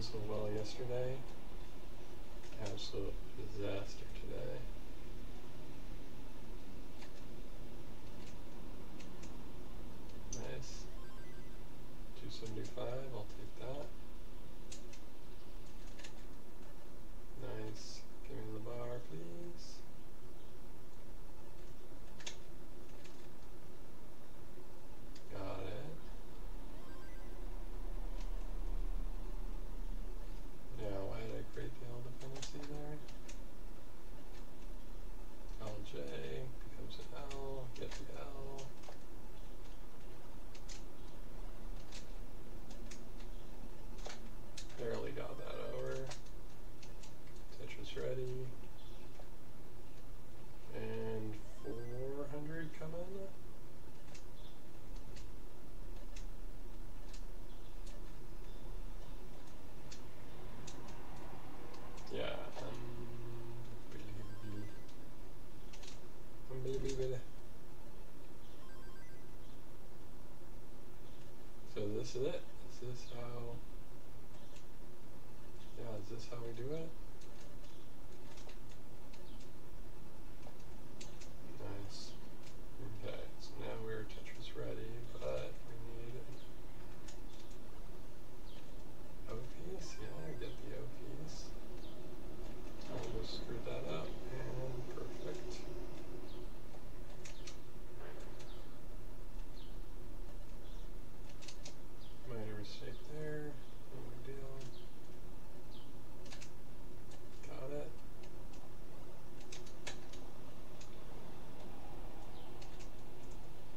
so well yesterday. Absolute disaster today. Nice. 275, I'll take that. Nice. Give me the bar, please. Got it. Now, why did I create the L dependency there? LJ becomes an L, get the L. Barely got that over. Tetris ready. And 400 coming. Yeah, unbelievable. So this is it. Is this how we do it? Nice. Okay, so now we're Tetris ready, but we need O piece. Yeah, get the O piece. Almost screwed that up, and perfect. Minor mistake there. No big deal. Got it.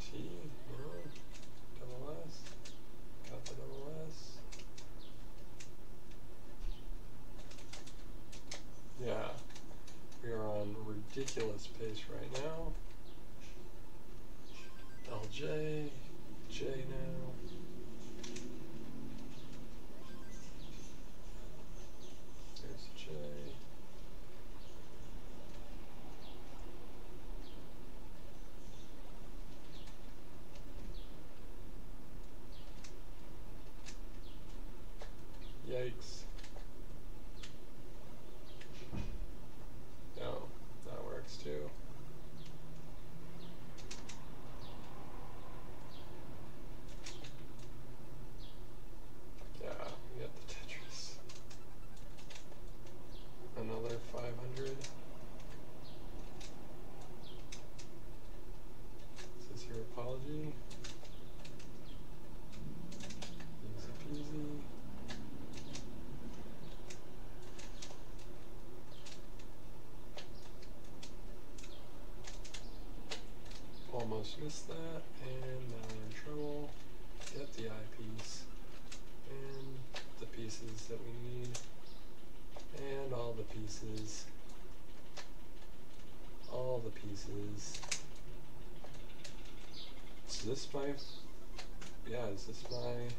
T, double S. Got the double S. Yeah, we are on ridiculous pace right now. LJ, J now. There's J. Yikes. No, that works too. Yeah, we got the Tetris. Another 500. Is this your apology? Easy peasy. Almost missed that, and now we're in trouble. Get the eyepiece, and the pieces that we need, and all the pieces. All the pieces. Is this my... yeah, is this my...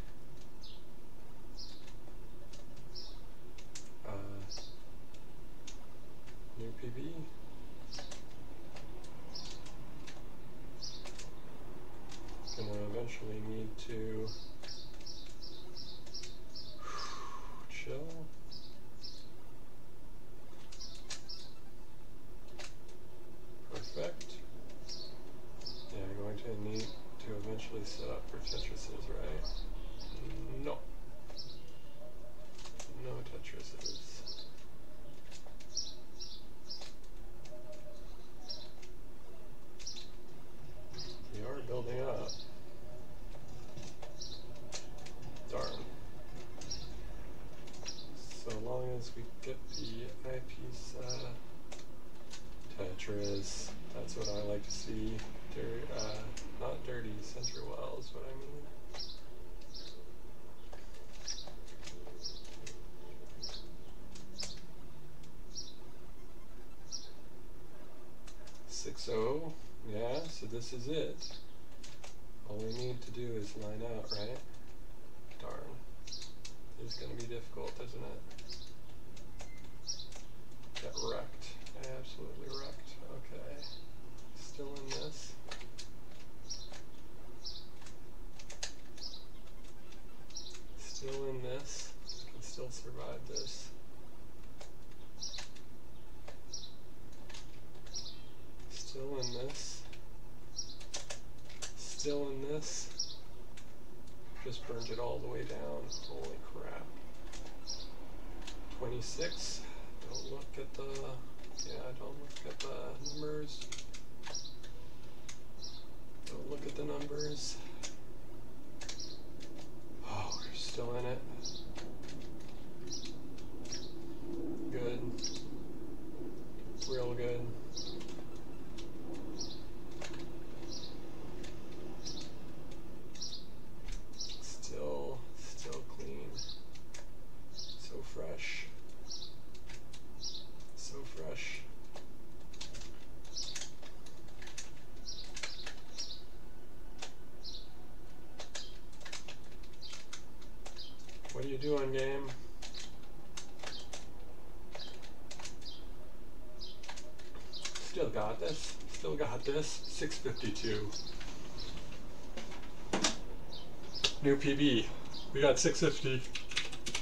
new PB? And we'll eventually need to chill. Perfect. Yeah, we're going to need to eventually set up for Tetrises, right? No. No Tetrises. We are building up. Darn. So long as we get the eyepiece Tetris, that's what I like to see. Not dirty, Century Well is what I mean. So, yeah, so this is it. All we need to do is line out, right? Darn. It's gonna be difficult, isn't it? Got wrecked. I absolutely wrecked. Okay. Still in this. Still in this. I can still survive this. Still in this. Still in this. Just burned it all the way down. Holy crap. 26. Don't look at the... yeah, don't look at the numbers. Don't look at the numbers. Oh, we're still in it. Good. Real good. Still clean. So fresh. So fresh. What are you doing, game? Still got this. Still got this. 652. New PB. We got 650.